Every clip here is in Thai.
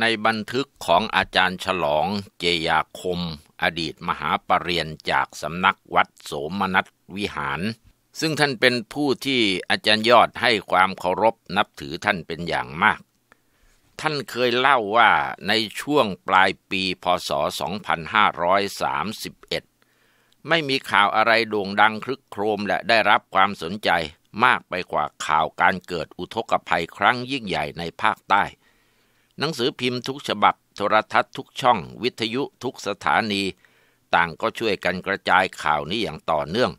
ในบันทึกของอาจารย์ฉลองเจยาคมอดีตมหาปริญญาจากสำนักวัดโสมนัสวิหารซึ่งท่านเป็นผู้ที่อาจารย์ยอดให้ความเคารพนับถือท่านเป็นอย่างมากท่านเคยเล่าว่าในช่วงปลายปีพ.ศ. 2531ไม่มีข่าวอะไรโด่งดังครึกโครมและได้รับความสนใจมากไปกว่าข่าวการเกิดอุทกภัยครั้งยิ่งใหญ่ในภาคใต้หนังสือพิมพ์ทุกฉบับโทรทัศน์ทุกช่องวิทยุทุกสถานีต่างก็ช่วยกันกระจายข่าวนี้อย่างต่อเนื่อง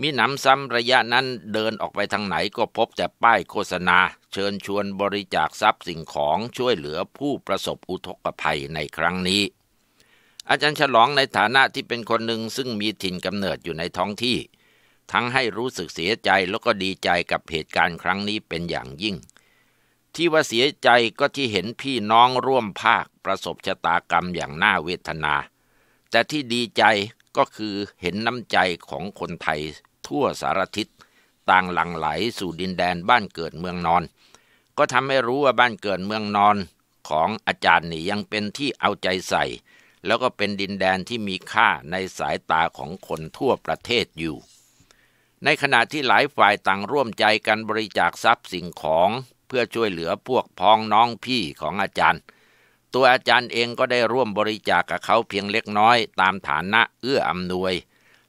มีหนำซ้ำระยะนั้นเดินออกไปทางไหนก็พบแต่ป้ายโฆษณาเชิญชวนบริจาคทรัพย์สิ่งของช่วยเหลือผู้ประสบอุทกภัยในครั้งนี้อาจารย์ฉลองในฐานะที่เป็นคนหนึ่งซึ่งมีถิ่นกำเนิดอยู่ในท้องที่ทั้งให้รู้สึกเสียใจแล้วก็ดีใจกับเหตุการณ์ครั้งนี้เป็นอย่างยิ่งที่ว่าเสียใจก็ที่เห็นพี่น้องร่วมภาคประสบชะตากรรมอย่างน่าเวทนาแต่ที่ดีใจก็คือเห็นน้ำใจของคนไทยทั่วสารทิศต่างหลั่งไหลสู่ดินแดนบ้านเกิดเมืองนอนก็ทำให้รู้ว่าบ้านเกิดเมืองนอนของอาจารย์นี่ยังเป็นที่เอาใจใส่แล้วก็เป็นดินแดนที่มีค่าในสายตาของคนทั่วประเทศอยู่ในขณะที่หลายฝ่ายต่างร่วมใจกันบริจาคทรัพย์สิ่งของเพื่อช่วยเหลือพวกพ้องน้องพี่ของอาจารย์ตัวอาจารย์เองก็ได้ร่วมบริจาคกับเขาเพียงเล็กน้อยตามฐานะเอื้ออำนวย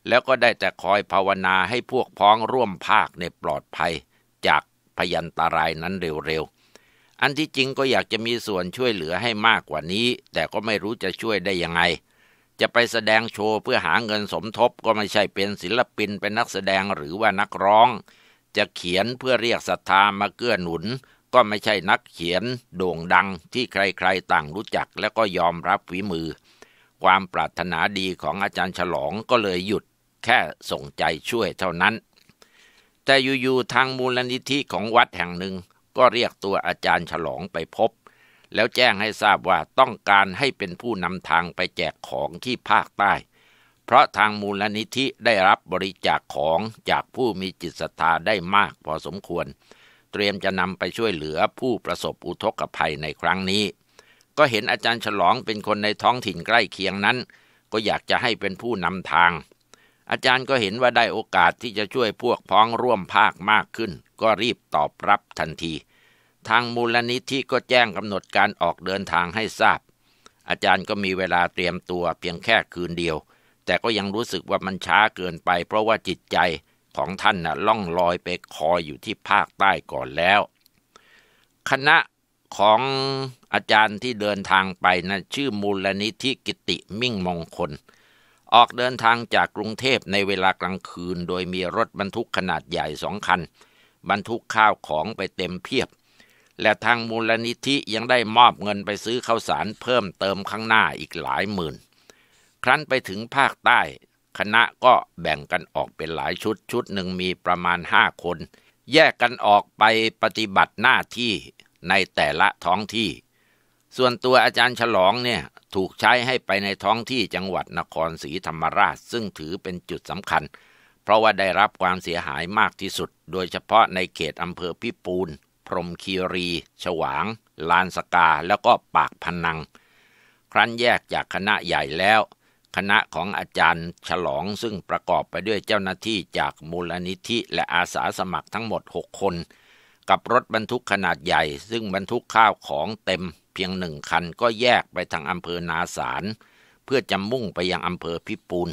แล้วก็ได้แต่คอยภาวนาให้พวกพ้องร่วมภาคในปลอดภัยจากพยันตรายนั้นเร็วๆอันที่จริงก็อยากจะมีส่วนช่วยเหลือให้มากกว่านี้แต่ก็ไม่รู้จะช่วยได้ยังไงจะไปแสดงโชว์เพื่อหาเงินสมทบก็ไม่ใช่เป็นศิลปินเป็นนักแสดงหรือว่านักร้องจะเขียนเพื่อเรียกศรัทธามาเกื้อหนุนก็ไม่ใช่นักเขียนโด่งดังที่ใครๆต่างรู้จักและก็ยอมรับฝีมือความปรารถนาดีของอาจารย์ฉลองก็เลยหยุดแค่ส่งใจช่วยเท่านั้นแต่อยู่ๆทางมูลนิธิของวัดแห่งหนึ่งก็เรียกตัวอาจารย์ฉลองไปพบแล้วแจ้งให้ทราบว่าต้องการให้เป็นผู้นำทางไปแจกของที่ภาคใต้เพราะทางมูลนิธิได้รับบริจาคของจากผู้มีจิตศรัทธาได้มากพอสมควรเตรียมจะนำไปช่วยเหลือผู้ประสบอุทกภัยในครั้งนี้ก็เห็นอาจารย์ฉลองเป็นคนในท้องถิ่นใกล้เคียงนั้นก็อยากจะให้เป็นผู้นำทางอาจารย์ก็เห็นว่าได้โอกาสที่จะช่วยพวกพ้องร่วมภาคมากขึ้นก็รีบตอบรับทันทีทางมูลนิธิก็แจ้งกำหนดการออกเดินทางให้ทราบอาจารย์ก็มีเวลาเตรียมตัวเพียงแค่คืนเดียวแต่ก็ยังรู้สึกว่ามันช้าเกินไปเพราะว่าจิตใจของท่านน่ะล่องลอยไปคอยอยู่ที่ภาคใต้ก่อนแล้วคณะของอาจารย์ที่เดินทางไปนะชื่อมูลนิธิกิติมิ่งมงคลออกเดินทางจากกรุงเทพในเวลากลางคืนโดยมีรถบรรทุกขนาดใหญ่2 คันบรรทุกข้าวของไปเต็มเพียบและทางมูลนิธิยังได้มอบเงินไปซื้อข้าวสารเพิ่มเติมข้างหน้าอีกหลายหมื่นครั้นไปถึงภาคใต้คณะก็แบ่งกันออกเป็นหลายชุดชุดหนึ่งมีประมาณ5 คนแยกกันออกไปปฏิบัติหน้าที่ในแต่ละท้องที่ส่วนตัวอาจารย์ฉลองเนี่ยถูกใช้ให้ไปในท้องที่จังหวัดนครศรีธรรมราชซึ่งถือเป็นจุดสำคัญเพราะว่าได้รับความเสียหายมากที่สุดโดยเฉพาะในเขตอำเภอพิปูนพรหมคีรีฉวางลานสกาแล้วก็ปากพนังครั้นแยกจากคณะใหญ่แล้วคณะของอาจารย์ฉลองซึ่งประกอบไปด้วยเจ้าหน้าที่จากมูลนิธิและอาสาสมัครทั้งหมด6 คนกับรถบรรทุกขนาดใหญ่ซึ่งบรรทุกข้าวของเต็มเพียง1 คันก็แยกไปทางอำเภอนาสารเพื่อจะมุ่งไปยังอำเภอพิปูน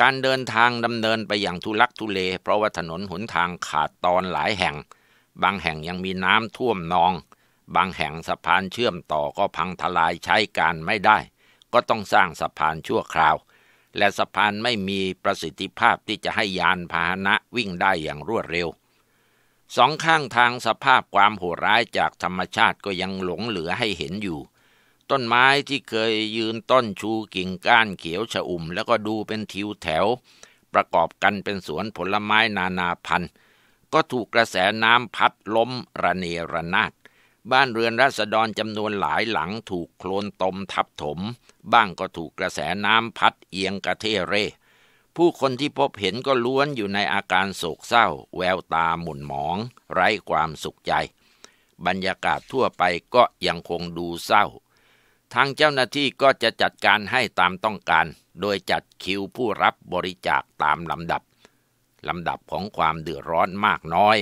การเดินทางดำเนินไปอย่างทุลักทุเลเพราะว่าถนนหนทางขาดตอนหลายแห่งบางแห่งยังมีน้ำท่วมนองบางแห่งสะพานเชื่อมต่อก็พังทลายใช้การไม่ได้ก็ต้องสร้างสะพานชั่วคราวและสะพานไม่มีประสิทธิภาพที่จะให้ยานพาหนะวิ่งได้อย่างรวดเร็ว2 ข้างทางสภาพความโหดร้ายจากธรรมชาติก็ยังหลงเหลือให้เห็นอยู่ต้นไม้ที่เคยยืนต้นชูกิ่งก้านเขียวชอุ่มแล้วก็ดูเป็นทิวแถวประกอบกันเป็นสวนผลไม้นานาพันธุ์ก็ถูกกระแสน้ำพัดล้มระเนระนาดบ้านเรือนราษฎรจำนวนหลายหลังถูกโคลนตมทับถมบ้างก็ถูกกระแสน้ำพัดเอียงกระเทเร่ผู้คนที่พบเห็นก็ล้วนอยู่ในอาการโศกเศร้าแววตาหม่นหมองไร้ความสุขใจ บรรยากาศทั่วไปก็ยังคงดูเศร้าทางเจ้าหน้าที่ก็จะจัดการให้ตามต้องการโดยจัดคิวผู้รับบริจาคตามลำดับของความเดือดร้อนมากน้อย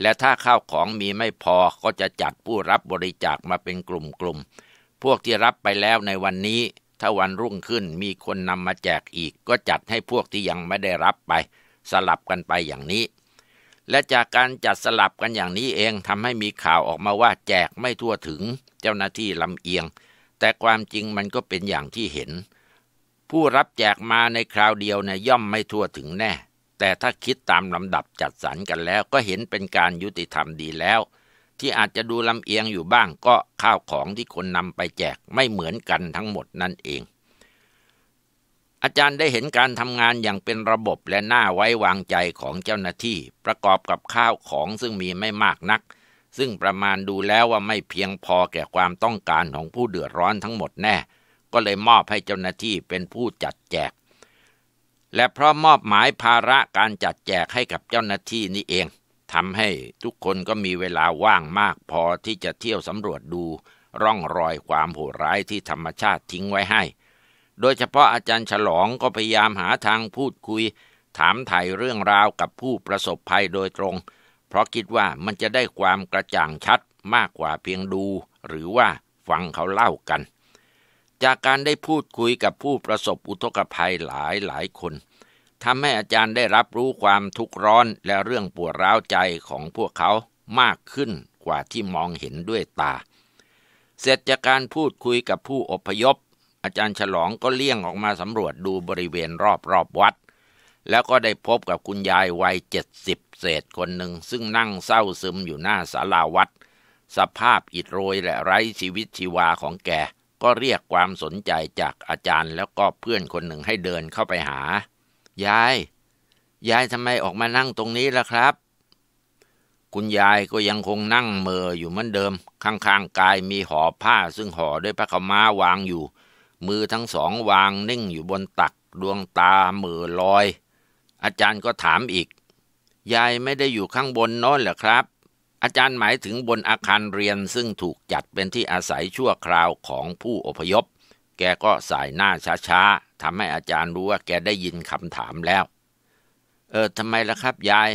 และถ้าข้าวของมีไม่พอก็จะจัดผู้รับบริจาคมาเป็นกลุ่มๆพวกที่รับไปแล้วในวันนี้ถ้าวันรุ่งขึ้นมีคนนำมาแจกอีกก็จัดให้พวกที่ยังไม่ได้รับไปสลับกันไปอย่างนี้และจากการจัดสลับกันอย่างนี้เองทำให้มีข่าวออกมาว่าแจกไม่ทั่วถึงเจ้าหน้าที่ลำเอียงแต่ความจริงมันก็เป็นอย่างที่เห็นผู้รับแจกมาในคราวเดียวเนี่ยย่อมไม่ทั่วถึงแน่แต่ถ้าคิดตามลำดับจัดสรรกันแล้วก็เห็นเป็นการยุติธรรมดีแล้วที่อาจจะดูลำเอียงอยู่บ้างก็ข้าวของที่คนนำไปแจกไม่เหมือนกันทั้งหมดนั่นเองอาจารย์ได้เห็นการทำงานอย่างเป็นระบบและน่าไว้วางใจของเจ้าหน้าที่ประกอบกับข้าวของซึ่งมีไม่มากนักซึ่งประมาณดูแล้วว่าไม่เพียงพอแก่ความต้องการของผู้เดือดร้อนทั้งหมดแน่ก็เลยมอบให้เจ้าหน้าที่เป็นผู้จัดแจกและเพราะมอบหมายภาระการจัดแจกให้กับเจ้าหน้าที่นี่เองทำให้ทุกคนก็มีเวลาว่างมากพอที่จะเที่ยวสำรวจดูร่องรอยความโหดร้ายที่ธรรมชาติทิ้งไว้ให้โดยเฉพาะอาจารย์ฉลองก็พยายามหาทางพูดคุยถามไถ่เรื่องราวกับผู้ประสบภัยโดยตรงเพราะคิดว่ามันจะได้ความกระจ่างชัดมากกว่าเพียงดูหรือว่าฟังเขาเล่ากันจากการได้พูดคุยกับผู้ประสบอุทกภัยหลายคนทำให้อาจารย์ได้รับรู้ความทุกข์ร้อนและเรื่องปวดร้าวใจของพวกเขามากขึ้นกว่าที่มองเห็นด้วยตาเสร็จจากการพูดคุยกับผู้อพยพอาจารย์ฉลองก็เลี่ยงออกมาสำรวจดูบริเวณรอบวัดแล้วก็ได้พบกับคุณยายวัย70เศษคนหนึ่งซึ่งนั่งเศร้าซึมอยู่หน้าศาลาวัดสภาพอิดโรยและไร้ชีวิตชีวาของแกก็เรียกความสนใจจากอาจารย์แล้วก็เพื่อนคนหนึ่งให้เดินเข้าไปหายายทำไมออกมานั่งตรงนี้ล่ะครับคุณยายก็ยังคงนั่งเม่ออยู่เหมือนเดิมข้างๆกายมีห่อผ้าซึ่งห่อด้วยผ้าขาวม้าวางอยู่มือทั้งสองวางนิ่งอยู่บนตักดวงตาเม่อลอยอาจารย์ก็ถามอีกยายไม่ได้อยู่ข้างบนโน้นเหรอครับอาจารย์หมายถึงบนอาคารเรียนซึ่งถูกจัดเป็นที่อาศัยชั่วคราวของผู้อพยพแกก็สายหน้าช้าๆทำให้อาจารย์รู้ว่าแกได้ยินคำถามแล้วทำไมล่ะครับยาย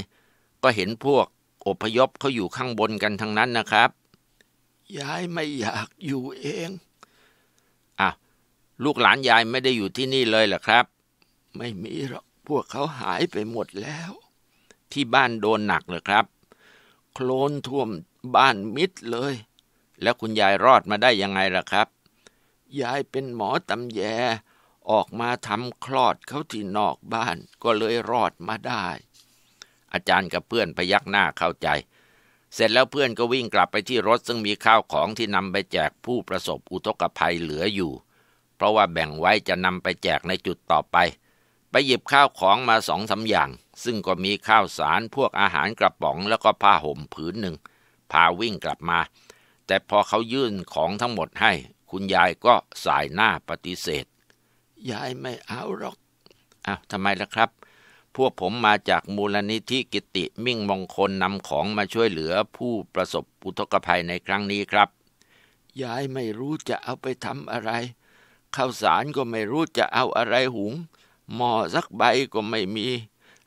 ก็เห็นพวกอพยพเขาอยู่ข้างบนกันทั้งนั้นนะครับยายไม่อยากอยู่เองอ้าวลูกหลานยายไม่ได้อยู่ที่นี่เลยเหรอครับไม่มีหรอกพวกเขาหายไปหมดแล้วที่บ้านโดนหนักเหรอครับโคลนท่วมบ้านมิดเลยแล้วคุณยายรอดมาได้ยังไงล่ะครับยายเป็นหมอตำแยออกมาทำคลอดเขาที่นอกบ้านก็เลยรอดมาได้อาจารย์กับเพื่อนพยักหน้าเข้าใจเสร็จแล้วเพื่อนก็วิ่งกลับไปที่รถซึ่งมีข้าวของที่นำไปแจกผู้ประสบอุทกภัยเหลืออยู่เพราะว่าแบ่งไว้จะนำไปแจกในจุดต่อไปหยิบข้าวของมา2-3อย่างซึ่งก็มีข้าวสารพวกอาหารกระป๋องแล้วก็ผ้าห่มผืนหนึ่งพาวิ่งกลับมาแต่พอเขายื่นของทั้งหมดให้คุณยายก็สายหน้าปฏิเสธยายไม่เอาหรอกอ้าวทำไมล่ะครับพวกผมมาจากมูลนิธิกิติมิ่งมงคลนำของมาช่วยเหลือผู้ประสบอุทกภัยในครั้งนี้ครับยายไม่รู้จะเอาไปทำอะไรข้าวสารก็ไม่รู้จะเอาอะไรหุงหม้อสักใบก็ไม่มี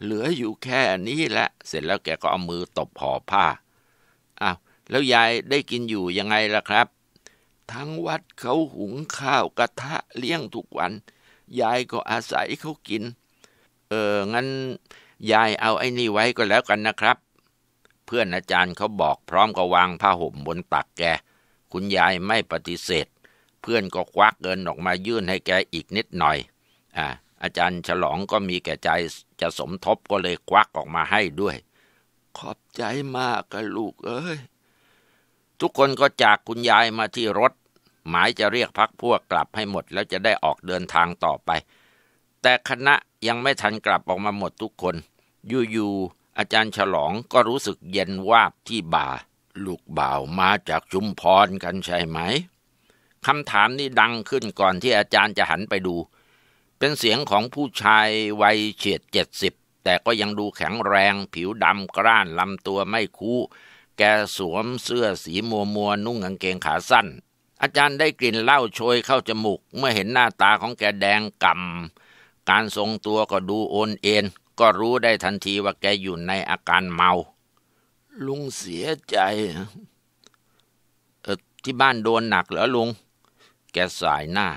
เหลืออยู่แค่นี้แหละเสร็จแล้วแกก็เอามือตบห่อผ้าอ้าวแล้วยายได้กินอยู่ยังไงล่ะครับทั้งวัดเขาหุงข้าวกระทะเลี้ยงทุกวันยายก็อาศัยเขากินงั้นยายเอาไอ้นี่ไว้ก็แล้วกันนะครับเพื่อนอาจารย์เขาบอกพร้อมก็วางผ้าห่มบนตักแกคุณยายไม่ปฏิเสธเพื่อนก็ควักเงินออกมายื่นให้แกอีกนิดหน่อยอาจารย์ฉลองก็มีแก่ใจจะสมทบก็เลยควักออกมาให้ด้วยขอบใจมากกับลูกเอ้ยทุกคนก็จากคุณยายมาที่รถหมายจะเรียกพักพวกกลับให้หมดแล้วจะได้ออกเดินทางต่อไปแต่คณะยังไม่ทันกลับออกมาหมดทุกคนอยู่ๆอาจารย์ฉลองก็รู้สึกเย็นวาบที่บ่าลูกบ่าวมาจากชุมพรกันใช่ไหมคำถามนี้ดังขึ้นก่อนที่อาจารย์จะหันไปดูเป็นเสียงของผู้ชายวัยเฉียด70แต่ก็ยังดูแข็งแรงผิวดำกร้านลำตัวไม่คู้ แกสวมเสื้อสีมัวนุ่งกางเกงขาสั้นอาจารย์ได้กลิ่นเหล้าโชยเข้าจมูกเมื่อเห็นหน้าตาของแกแดงก่ำการทรงตัวก็ดูโอนเอ็นก็รู้ได้ทันทีว่าแกอยู่ในอาการเมาลุงเสียใจที่บ้านโดนหนักเหรอลุงแกสายหน้า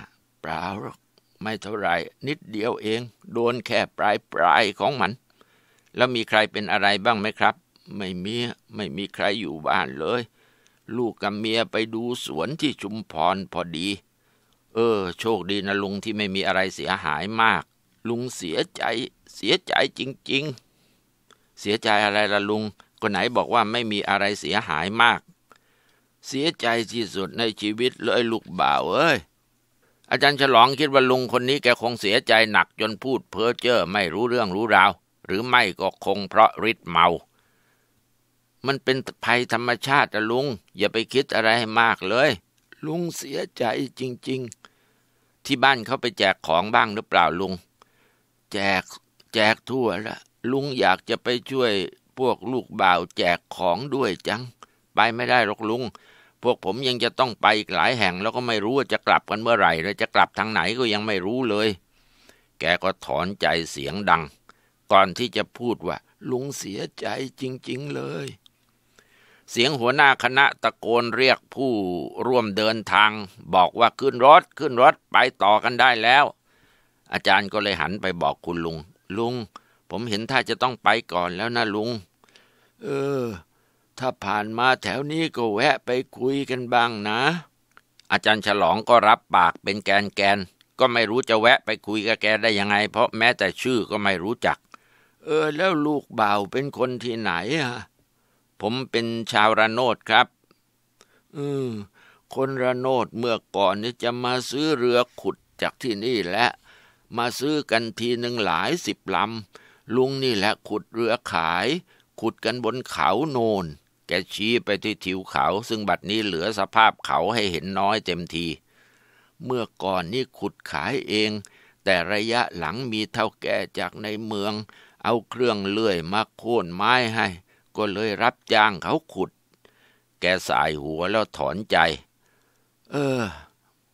เปล่าหรอกไม่เท่าไรนิดเดียวเองโดนแค่ปลายของมันแล้วมีใครเป็นอะไรบ้างไหมครับไม่มีใครอยู่บ้านเลยลูกกับเมียไปดูสวนที่ชุมพรพอดีโชคดีนะลุงที่ไม่มีอะไรเสียหายมากลุงเสียใจจริงๆเสียใจอะไรล่ะลุงคนไหนบอกว่าไม่มีอะไรเสียหายมากเสียใจที่สุดในชีวิตเลยลูกบ่าวเอ้ยอาจารย์ฉลองคิดว่าลุงคนนี้แกคงเสียใจหนักจนพูดเพ้อเจ้อไม่รู้เรื่องรู้ราวหรือไม่ก็คงเพราะฤทธิ์เมามันเป็นภัยธรรมชาตินะลุงอย่าไปคิดอะไรให้มากเลยลุงเสียใจจริงๆที่บ้านเขาไปแจกของบ้างหรือเปล่าลุงแจกทั่วละลุงอยากจะไปช่วยพวกลูกบ่าวแจกของด้วยจังไปไม่ได้หรอกลุงพวกผมยังจะต้องไปอีกหลายแห่งแล้วก็ไม่รู้ว่าจะกลับกันเมื่อไหร่และจะกลับทางไหนก็ยังไม่รู้เลยแกก็ถอนใจเสียงดังก่อนที่จะพูดว่าลุงเสียใจจริงๆเลยเสียงหัวหน้าคณะตะโกนเรียกผู้ร่วมเดินทางบอกว่าขึ้นรถไปต่อกันได้แล้วอาจารย์ก็เลยหันไปบอกคุณลุงลุงผมเห็นท่าจะต้องไปก่อนแล้วนะลุงถ้าผ่านมาแถวนี้ก็แวะไปคุยกันบ้างนะอาจารย์ฉลองก็รับปากเป็นแกนก็ไม่รู้จะแวะไปคุยกับแกได้ยังไงเพราะแม้แต่ชื่อก็ไม่รู้จักแล้วลูกบ่าวเป็นคนที่ไหนอ่ะผมเป็นชาวระโนดครับคนระโนดเมื่อก่อนนี่จะมาซื้อเรือขุดจากที่นี่และมาซื้อกันทีหนึ่งหลายสิบลำลุงนี่แหละขุดเรือขายขุดกันบนเขาโนนแกชี้ไปที่ทิวเขาซึ่งบัดนี้เหลือสภาพเขาให้เห็นน้อยเต็มทีเมื่อก่อนนี่ขุดขายเองแต่ระยะหลังมีเท่าแก่จากในเมืองเอาเครื่องเลื่อยมาโค่นไม้ให้ก็เลยรับจ้างเขาขุดแกสายหัวแล้วถอนใจ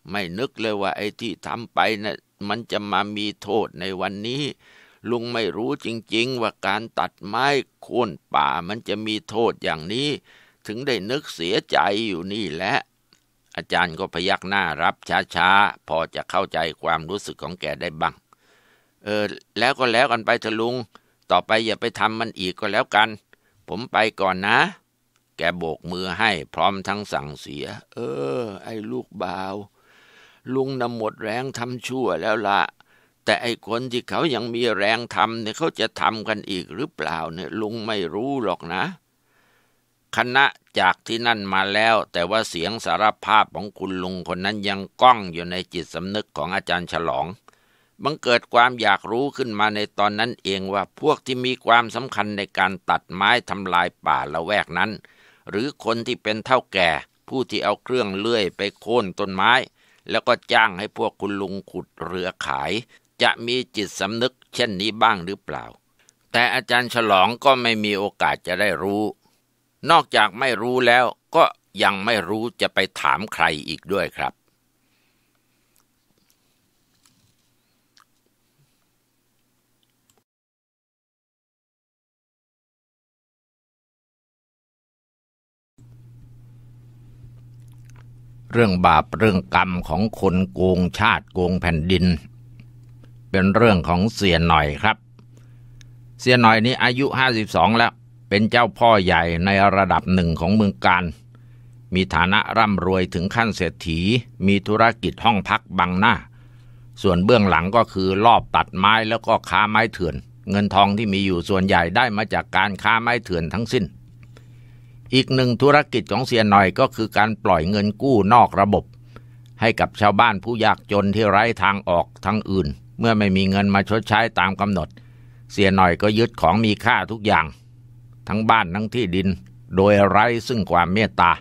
ไม่นึกเลยว่าไอ้ที่ทำไปน่ะมันจะมามีโทษในวันนี้ลุงไม่รู้จริงๆว่าการตัดไม้โค่นป่ามันจะมีโทษอย่างนี้ถึงได้นึกเสียใจอยู่นี่แหละอาจารย์ก็พยักหน้ารับช้าๆพอจะเข้าใจความรู้สึกของแกได้บ้างแล้วก็แล้วกันไปเถอะลุงต่อไปอย่าไปทำมันอีกก็แล้วกันผมไปก่อนนะแกโบกมือให้พร้อมทั้งสั่งเสียไอ้ลูกบ่าวลุงน่ะหมดแรงทำชั่วแล้วละแต่ไอ้คนที่เขายังมีแรงทำเนี่ยเขาจะทำกันอีกหรือเปล่าเนี่ยลุงไม่รู้หรอกนะคณะจากที่นั่นมาแล้วแต่ว่าเสียงสารภาพของคุณลุงคนนั้นยังก้องอยู่ในจิตสำนึกของอาจารย์ฉลองบังเกิดความอยากรู้ขึ้นมาในตอนนั้นเองว่าพวกที่มีความสำคัญในการตัดไม้ทำลายป่าละแวกนั้นหรือคนที่เป็นเฒ่าแก่ผู้ที่เอาเครื่องเลื่อยไปโค่นต้นไม้แล้วก็จ้างให้พวกคุณลุงขุดเรือขายจะมีจิตสำนึกเช่นนี้บ้างหรือเปล่าแต่อาจารย์ฉลองก็ไม่มีโอกาสจะได้รู้นอกจากไม่รู้แล้วก็ยังไม่รู้จะไปถามใครอีกด้วยครับเรื่องบาปเรื่องกรรมของคนโกงชาติโกงแผ่นดินเป็นเรื่องของเสียหน่อยครับเสียหน่อยนี้อายุ52แล้วเป็นเจ้าพ่อใหญ่ในระดับหนึ่งของเมืองกาญมีฐานะร่ำรวยถึงขั้นเศรษฐีมีธุรกิจห้องพักบังหน้าส่วนเบื้องหลังก็คือลอบตัดไม้แล้วก็ค้าไม้เถื่อนเงินทองที่มีอยู่ส่วนใหญ่ได้มาจากการค้าไม้เถื่อนทั้งสิ้นอีกหนึ่งธุรกิจของเสียหน่อยก็คือการปล่อยเงินกู้นอกระบบให้กับชาวบ้านผู้ยากจนที่ไร้ทางออกทางอื่นเมื่อไม่มีเงินมาชดใช้ตามกำหนดเสียหน่อยก็ยึดของมีค่าทุกอย่างทั้งบ้านทั้งที่ดินโดยไร้ซึ่งความเมตตา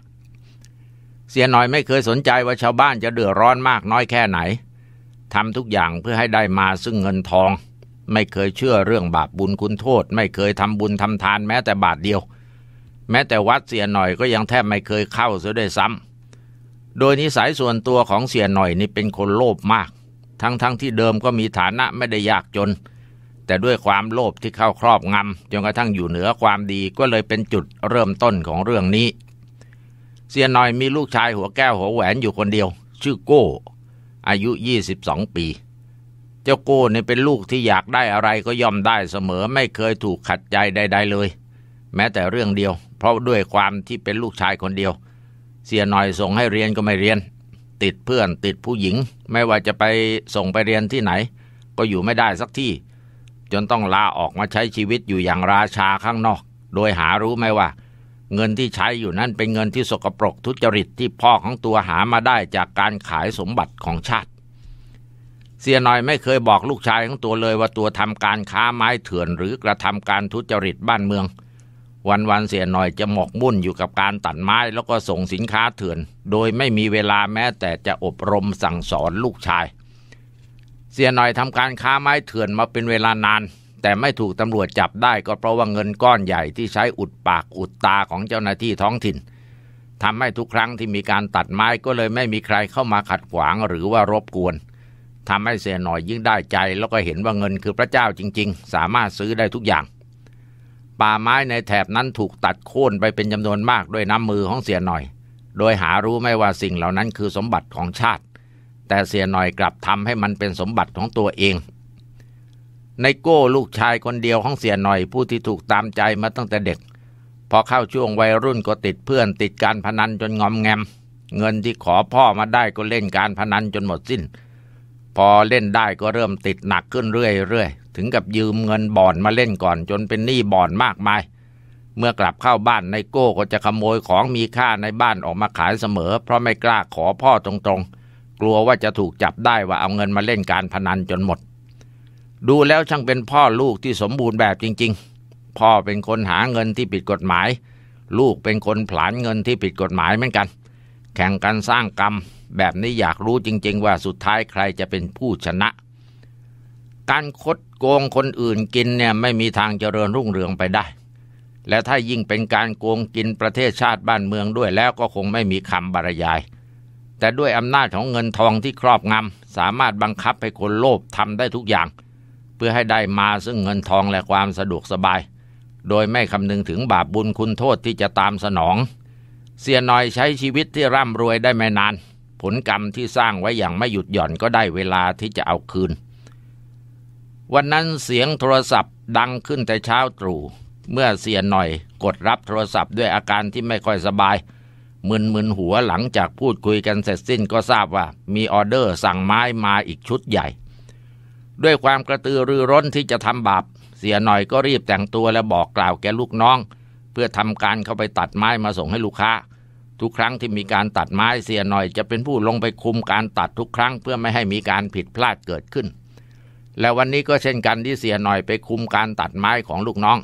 เสียหน่อยไม่เคยสนใจว่าชาวบ้านจะเดือดร้อนมากน้อยแค่ไหนทำทุกอย่างเพื่อให้ได้มาซึ่งเงินทองไม่เคยเชื่อเรื่องบาปบุญคุณโทษไม่เคยทำบุญทำทานแม้แต่บาทเดียว แม้แต่วัดเสียหน่อยก็ยังแทบไม่เคยเข้าซะด้วยซ้ำโดยนิสัยส่วนตัวของเสียหน่อยนี่เป็นคนโลภมากทั้งที่เดิมก็มีฐานะไม่ได้ยากจนแต่ด้วยความโลภที่เข้าครอบงำจนกระทั่งอยู่เหนือความดีก็เลยเป็นจุดเริ่มต้นของเรื่องนี้เสียหน่อยมีลูกชายหัวแก้วหัวแหวนอยู่คนเดียวชื่อโก้อายุ22ปีเจ้าโก้เนี่ยเป็นลูกที่อยากได้อะไรก็ย่อมได้เสมอไม่เคยถูกขัดใจใดๆเลยแม้แต่เรื่องเดียวเพราะด้วยความที่เป็นลูกชายคนเดียวเสียหน่อยส่งให้เรียนก็ไม่เรียนติดเพื่อนติดผู้หญิงไม่ว่าจะไปส่งไปเรียนที่ไหนก็อยู่ไม่ได้สักที่จนต้องลาออกมาใช้ชีวิตอยู่อย่างราชาข้างนอกโดยหารู้ไหมว่าเงินที่ใช้อยู่นั้นเป็นเงินที่สกปรกทุจริตที่พ่อของตัวหามาได้จากการขายสมบัติของชาติเสียหน่อยไม่เคยบอกลูกชายของตัวเลยว่าตัวทำการค้าไม้เถื่อนหรือกระทำการทุจริตบ้านเมืองวันๆเสียหน่อยจะหมกมุ่นอยู่กับการตัดไม้แล้วก็ส่งสินค้าเถื่อนโดยไม่มีเวลาแม้แต่จะอบรมสั่งสอนลูกชายเสียหน่อยทำการค้าไม้เถื่อนมาเป็นเวลานานแต่ไม่ถูกตำรวจจับได้ก็เพราะว่าเงินก้อนใหญ่ที่ใช้อุดปากอุดตาของเจ้าหน้าที่ท้องถิ่นทำให้ทุกครั้งที่มีการตัดไม้ก็เลยไม่มีใครเข้ามาขัดขวางหรือว่ารบกวนทำให้เสียหน่อยยิ่งได้ใจแล้วก็เห็นว่าเงินคือพระเจ้าจริงๆสามารถซื้อได้ทุกอย่างป่าไม้ในแถบนั้นถูกตัดโค่นไปเป็นจำนวนมากด้วยน้ำมือของเสียหน่อยโดยหารู้ไม่ว่าสิ่งเหล่านั้นคือสมบัติของชาติแต่เสียหน่อยกลับทำให้มันเป็นสมบัติของตัวเองไนโก้ลูกชายคนเดียวของเสียหน่อยผู้ที่ถูกตามใจมาตั้งแต่เด็กพอเข้าช่วงวัยรุ่นก็ติดเพื่อนติดการพนันจนงอมแงมเงินที่ขอพ่อมาได้ก็เล่นการพนันจนหมดสิ้นพอเล่นได้ก็เริ่มติดหนักขึ้นเรื่อยๆถึงกับยืมเงินบ่อนมาเล่นก่อนจนเป็นหนี้บ่อนมากมายเมื่อกลับเข้าบ้านไนโก้ก็จะขโมยของมีค่าในบ้านออกมาขายเสมอเพราะไม่กล้าขอพ่อตรงๆกลัวว่าจะถูกจับได้ว่าเอาเงินมาเล่นการพนันจนหมดดูแล้วช่างเป็นพ่อลูกที่สมบูรณ์แบบจริงๆพ่อเป็นคนหาเงินที่ผิดกฎหมายลูกเป็นคนผลาญเงินที่ผิดกฎหมายเหมือนกันแข่งกันสร้างกรรมแบบนี้อยากรู้จริงๆว่าสุดท้ายใครจะเป็นผู้ชนะการคดโกงคนอื่นกินเนี่ยไม่มีทางเจริญรุ่งเรืองไปได้และถ้ายิ่งเป็นการโกงกินประเทศชาติบ้านเมืองด้วยแล้วก็คงไม่มีคำบรรยายแต่ด้วยอำนาจของเงินทองที่ครอบงำสามารถบังคับให้คนโลภทำได้ทุกอย่างเพื่อให้ได้มาซึ่งเงินทองและความสะดวกสบายโดยไม่คำนึงถึงบาปบุญคุณโทษที่จะตามสนองเสียหน่อยใช้ชีวิตที่ร่ำรวยได้ไม่นานผลกรรมที่สร้างไว้อย่างไม่หยุดหย่อนก็ได้เวลาที่จะเอาคืนวันนั้นเสียงโทรศัพท์ดังขึ้นแต่เช้าตรู่เมื่อเสียหน่อยกดรับโทรศัพท์ด้วยอาการที่ไม่ค่อยสบายมึนหัวหลังจากพูดคุยกันเสร็จสิ้นก็ทราบว่ามีออเดอร์สั่งไม้มาอีกชุดใหญ่ด้วยความกระตือรือร้นที่จะทำบาปเสียหน่อยก็รีบแต่งตัวและบอกกล่าวแก่ลูกน้องเพื่อทำการเข้าไปตัดไม้มาส่งให้ลูกค้าทุกครั้งที่มีการตัดไม้เสียหน่อยจะเป็นผู้ลงไปคุมการตัดทุกครั้งเพื่อไม่ให้มีการผิดพลาดเกิดขึ้นและวันนี้ก็เช่นกันที่เสียหน่อยไปคุมการตัดไม้ของลูกน้อง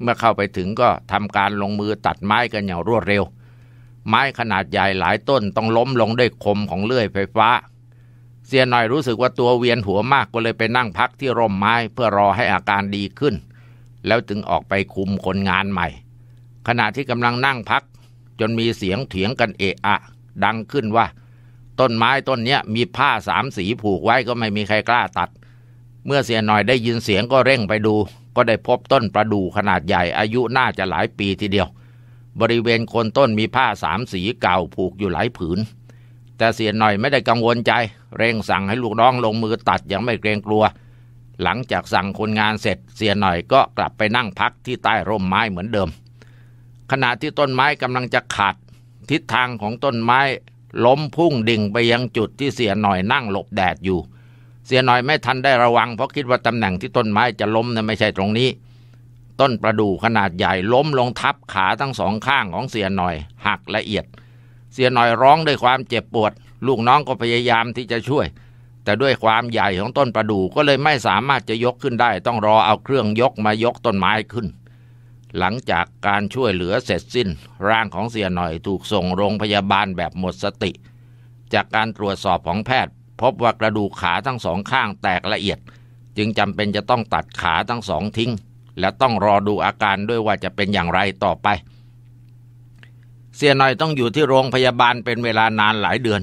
เมื่อเข้าไปถึงก็ทำการลงมือตัดไม้กันอย่างรวดเร็วไม้ขนาดใหญ่หลายต้นต้องล้มลงด้วยคมของเลื่อยไฟฟ้าเสียหน่อยรู้สึกว่าตัวเวียนหัวมากก็เลยไปนั่งพักที่ร่มไม้เพื่อรอให้อาการดีขึ้นแล้วจึงออกไปคุมคนงานใหม่ขณะที่กำลังนั่งพักจนมีเสียงเถียงกันเอะอะดังขึ้นว่าต้นไม้ต้นนี้มีผ้าสามสีผูกไว้ก็ไม่มีใครกล้าตัดเมื่อเสียหน่อยได้ยินเสียงก็เร่งไปดูก็ได้พบต้นประดู่ขนาดใหญ่อายุน่าจะหลายปีทีเดียวบริเวณโคนต้นมีผ้าสามสีเก่าผูกอยู่หลายผืนแต่เสียหน่อยไม่ได้กังวลใจเร่งสั่งให้ลูกน้องลงมือตัดอย่างไม่เกรงกลัวหลังจากสั่งคนงานเสร็จเสียหน่อยก็กลับไปนั่งพักที่ใต้ร่มไม้เหมือนเดิมขณะที่ต้นไม้กำลังจะขาดทิศทางของต้นไม้ล้มพุ่งดิ่งไปยังจุดที่เสียหน่อยนั่งหลบแดดอยู่เสียหน่อยไม่ทันได้ระวังเพราะคิดว่าตำแหน่งที่ต้นไม้จะล้มนั้นไม่ใช่ตรงนี้ต้นประดู่ขนาดใหญ่ล้มลงทับขาทั้งสองข้างของเสียหน่อยหักละเอียดเสียหน่อยร้องด้วยความเจ็บปวดลูกน้องก็พยายามที่จะช่วยแต่ด้วยความใหญ่ของต้นประดู่ก็เลยไม่สามารถจะยกขึ้นได้ต้องรอเอาเครื่องยกมายกต้นไม้ขึ้นหลังจากการช่วยเหลือเสร็จสิ้นร่างของเสียหน่อยถูกส่งโรงพยาบาลแบบหมดสติจากการตรวจสอบของแพทย์พบว่ากระดูกขาทั้งสองข้างแตกละเอียดจึงจำเป็นจะต้องตัดขาทั้งสองทิ้งและต้องรอดูอาการด้วยว่าจะเป็นอย่างไรต่อไป เสียหน่อยต้องอยู่ที่โรงพยาบาลเป็นเวลานานหลายเดือน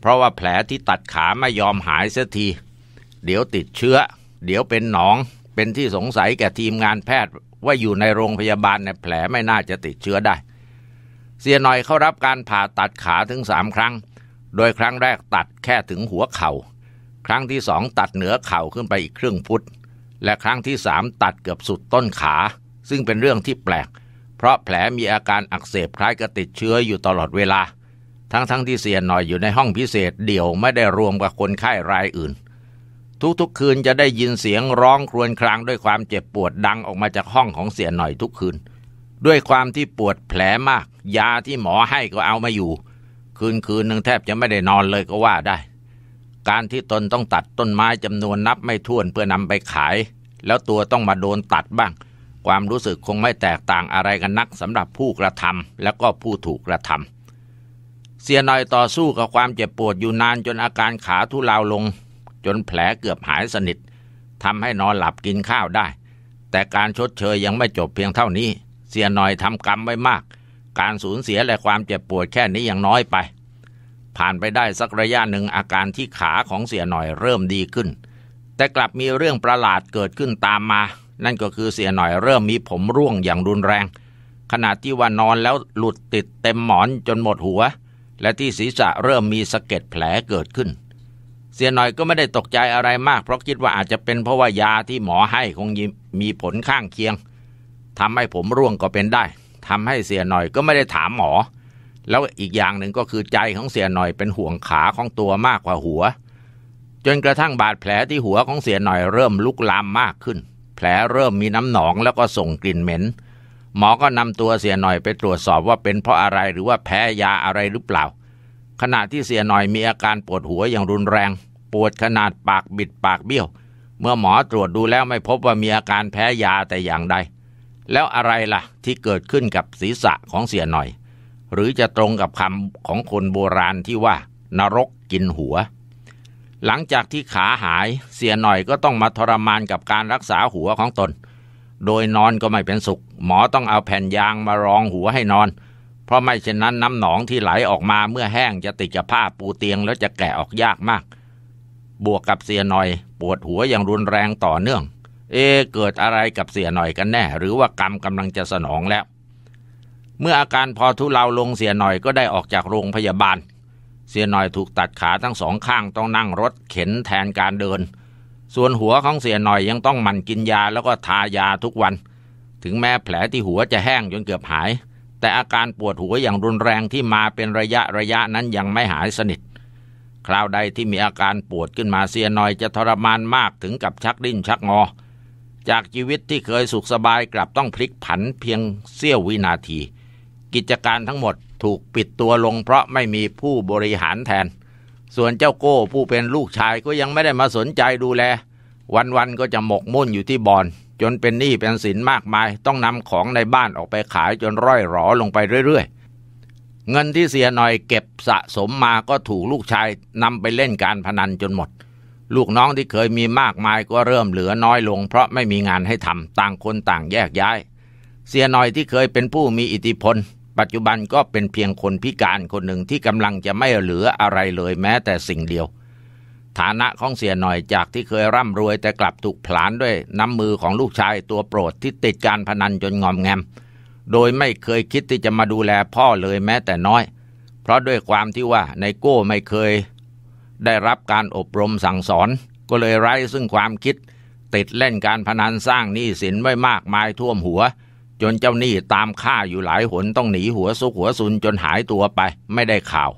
เพราะว่าแผลที่ตัดขาไม่ยอมหายเสียทีเดี๋ยวติดเชื้อเดี๋ยวเป็นหนองเป็นที่สงสัยแก่ทีมงานแพทย์ว่าอยู่ในโรงพยาบาลในแผลไม่น่าจะติดเชื้อได้เสียหน่อยเขารับการผ่าตัดขาถึง3ครั้งโดยครั้งแรกตัดแค่ถึงหัวเข่าครั้งที่2ตัดเหนือเข่าขึ้นไปอีกครึ่งฟุตและครั้งที่3ตัดเกือบสุดต้นขาซึ่งเป็นเรื่องที่แปลกเพราะแผลมีอาการอักเสบคล้ายกับติดเชื้ออยู่ตลอดเวลาทั้งที่เสียหน่อยอยู่ในห้องพิเศษเดี่ยวไม่ได้รวมกับคนไข้รายอื่นทุกคืนจะได้ยินเสียงร้องครวญครางด้วยความเจ็บปวดดังออกมาจากห้องของเสียหน่อยทุกคืนด้วยความที่ปวดแผลมากยาที่หมอให้ก็เอามาอยู่คืนหนึ่งแทบจะไม่ได้นอนเลยก็ว่าได้การที่ตนต้องตัดต้นไม้จำนวนนับไม่ถ้วนเพื่อนำไปขายแล้วตัวต้องมาโดนตัดบ้างความรู้สึกคงไม่แตกต่างอะไรกันนักสำหรับผู้กระทำและก็ผู้ถูกกระทำเสียหน่อยต่อสู้กับความเจ็บปวดอยู่นานจนอาการขาทุเลาลงจนแผลเกือบหายสนิททำให้นอนหลับกินข้าวได้แต่การชดเชยยังไม่จบเพียงเท่านี้เสียหน่อยทำกรรมไว้มากการสูญเสียและความเจ็บปวดแค่นี้ยังน้อยไปผ่านไปได้สักระยะหนึ่งอาการที่ขาของเสียหน่อยเริ่มดีขึ้นแต่กลับมีเรื่องประหลาดเกิดขึ้นตามมานั่นก็คือเสียหน่อยเริ่มมีผมร่วงอย่างรุนแรงขณะที่ว่านอนแล้วหลุดติดเต็มหมอนจนหมดหัวและที่ศีรษะเริ่มมีสะเก็ดแผลเกิดขึ้นเสียหน่อยก็ไม่ได้ตกใจอะไรมากเพราะคิดว่าอาจจะเป็นเพราะว่ายาที่หมอให้คงมีผลข้างเคียงทำให้ผมร่วงก็เป็นได้ทำให้เสียหน่อยก็ไม่ได้ถามหมอแล้วอีกอย่างหนึ่งก็คือใจของเสียหน่อยเป็นห่วงขาของตัวมากกว่าหัวจนกระทั่งบาดแผลที่หัวของเสียหน่อยเริ่มลุกลามมากขึ้นแผลเริ่มมีน้ำหนองแล้วก็ส่งกลิ่นเหม็นหมอก็นำตัวเสียหน่อยไปตรวจสอบว่าเป็นเพราะอะไรหรือว่าแพ้ยาอะไรหรือเปล่าขณะที่เสียหน่อยมีอาการปวดหัวอย่างรุนแรงปวดขนาดปากบิดปากเบี้ยวเมื่อหมอตรวจดูแล้วไม่พบว่ามีอาการแพ้ยาแต่อย่างใดแล้วอะไรล่ะที่เกิดขึ้นกับศีรษะของเสียหน่อยหรือจะตรงกับคำของคนโบราณที่ว่านรกกินหัวหลังจากที่ขาหายเสียหน่อยก็ต้องมาทรมานกับการรักษาหัวของตนโดยนอนก็ไม่เป็นสุขหมอต้องเอาแผ่นยางมารองหัวให้นอนเพราะไม่เช่นนั้นน้ำหนองที่ไหลออกมาเมื่อแห้งจะติดกับผ้าปูเตียงแล้วจะแกะออกยากมากบวกกับเสียหน่อยปวดหัวอย่างรุนแรงต่อเนื่องเกิดอะไรกับเสียหน่อยกันแน่หรือว่ากรรมกำลังจะสนองแล้วเมื่ออาการพอทุเลาลงเสียหน่อยก็ได้ออกจากโรงพยาบาลเสียหน่อยถูกตัดขาทั้งสองข้างต้องนั่งรถเข็นแทนการเดินส่วนหัวของเสียหน่อยยังต้องหมั่นกินยาแล้วก็ทายาทุกวันถึงแม้แผลที่หัวจะแห้งจนเกือบหายแต่อาการปวดหัวอย่างรุนแรงที่มาเป็นระยะนั้นยังไม่หายสนิทคราวใดที่มีอาการปวดขึ้นมาเสียหน่อยจะทรมานมากถึงกับชักดิ้นชักงอจากชีวิตที่เคยสุขสบายกลับต้องพลิกผันเพียงเสี้ยววินาทีกิจการทั้งหมดถูกปิดตัวลงเพราะไม่มีผู้บริหารแทนส่วนเจ้าโก้ผู้เป็นลูกชายก็ยังไม่ได้มาสนใจดูแลวันๆก็จะหมกมุ่นอยู่ที่บ่อนจนเป็นหนี้เป็นสินมากมายต้องนำของในบ้านออกไปขายจนร่อยหรอลงไปเรื่อยๆเงินที่เสียหน่อยเก็บสะสมมาก็ถูกลูกชายนำไปเล่นการพนันจนหมดลูกน้องที่เคยมีมากมายก็เริ่มเหลือน้อยลงเพราะไม่มีงานให้ทำต่างคนต่างแยกย้ายเสียหน่อยที่เคยเป็นผู้มีอิทธิพลปัจจุบันก็เป็นเพียงคนพิการคนหนึ่งที่กำลังจะไม่เหลืออะไรเลยแม้แต่สิ่งเดียวฐานะของเสียหน่อยจากที่เคยร่ำรวยแต่กลับถูกผลาญด้วยน้ำมือของลูกชายตัวโปรดที่ติดการพนันจนงอมแงมโดยไม่เคยคิดที่จะมาดูแลพ่อเลยแม้แต่น้อยเพราะด้วยความที่ว่าไนโก้ไม่เคยได้รับการอบรมสั่งสอนก็เลยไร้ซึ่งความคิดติดเล่นการพนันสร้างหนี้สินไว้มากมายท่วมหัวจนเจ้าหนี้ตามฆ่าอยู่หลายหนต้องหนีหัวซุกหัวซุนจนหายตัวไปไม่ได้ข่าว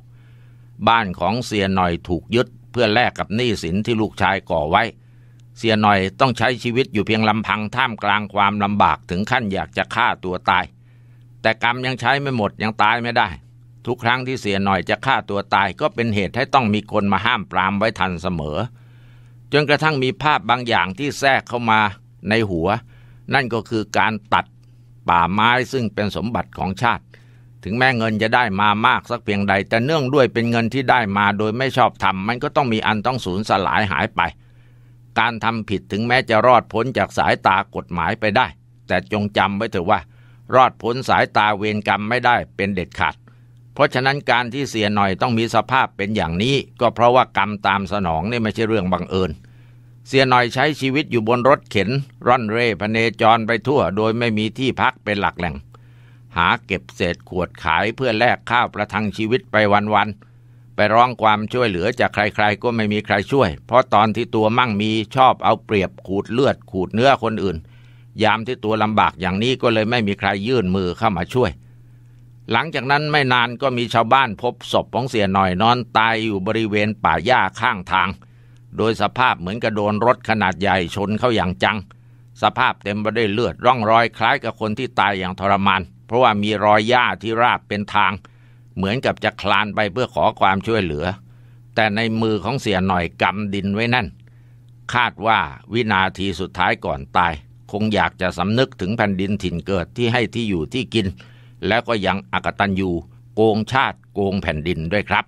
บ้านของเสียหน่อยถูกยึดเพื่อแลกกับหนี้สินที่ลูกชายก่อไว้เสียหน่อยต้องใช้ชีวิตอยู่เพียงลำพังท่ามกลางความลำบากถึงขั้นอยากจะฆ่าตัวตายแต่กรรมยังใช้ไม่หมดยังตายไม่ได้ทุกครั้งที่เสียหน่อยจะฆ่าตัวตายก็เป็นเหตุให้ต้องมีคนมาห้ามปรามไว้ทันเสมอจนกระทั่งมีภาพบางอย่างที่แทรกเข้ามาในหัวนั่นก็คือการตัดป่าไม้ซึ่งเป็นสมบัติของชาติถึงแม้เงินจะได้มามากสักเพียงใดแต่เนื่องด้วยเป็นเงินที่ได้มาโดยไม่ชอบธรรมมันก็ต้องมีอันต้องสูญสลายหายไปการทำผิดถึงแม้จะรอดพ้นจากสายตากฎหมายไปได้แต่จงจำไว้เถอะว่า รอดพ้นสายตาเวรกรรมไม่ได้เป็นเด็ดขาดเพราะฉะนั้นการที่เสียหน่อยต้องมีสภาพเป็นอย่างนี้ก็เพราะว่ากรรมตามสนองนี่ไม่ใช่เรื่องบังเอิญเสียหน่อยใช้ชีวิตอยู่บนรถเข็นร่อนเร่พเนจรไปทั่วโดยไม่มีที่พักเป็นหลักแหล่งหาเก็บเศษขวดขายเพื่อแลกข้าวประทังชีวิตไปวันๆไปร้องความช่วยเหลือจากใครๆก็ไม่มีใครช่วยเพราะตอนที่ตัวมั่งมีชอบเอาเปรียบขูดเลือดขูดเนื้อคนอื่นยามที่ตัวลำบากอย่างนี้ก็เลยไม่มีใครยื่นมือเข้ามาช่วยหลังจากนั้นไม่นานก็มีชาวบ้านพบศพของเสียหน่อยนอนตายอยู่บริเวณป่าหญ้าข้างทางโดยสภาพเหมือนกระโดนรถขนาดใหญ่ชนเข้าอย่างจังสภาพเต็มไปด้วยเลือดร่องรอยคล้ายกับคนที่ตายอย่างทรมานเพราะว่ามีรอยหญ้าที่ราบเป็นทางเหมือนกับจะคลานไปเพื่อขอความช่วยเหลือแต่ในมือของเสียหน่อยกำดินไว้แน่นคาดว่าวินาทีสุดท้ายก่อนตายคงอยากจะสำนึกถึงแผ่นดินถิ่นเกิดที่ให้ที่อยู่ที่กินแล้วก็ยังอกตัญญูโกงชาติโกงแผ่นดินด้วยครับ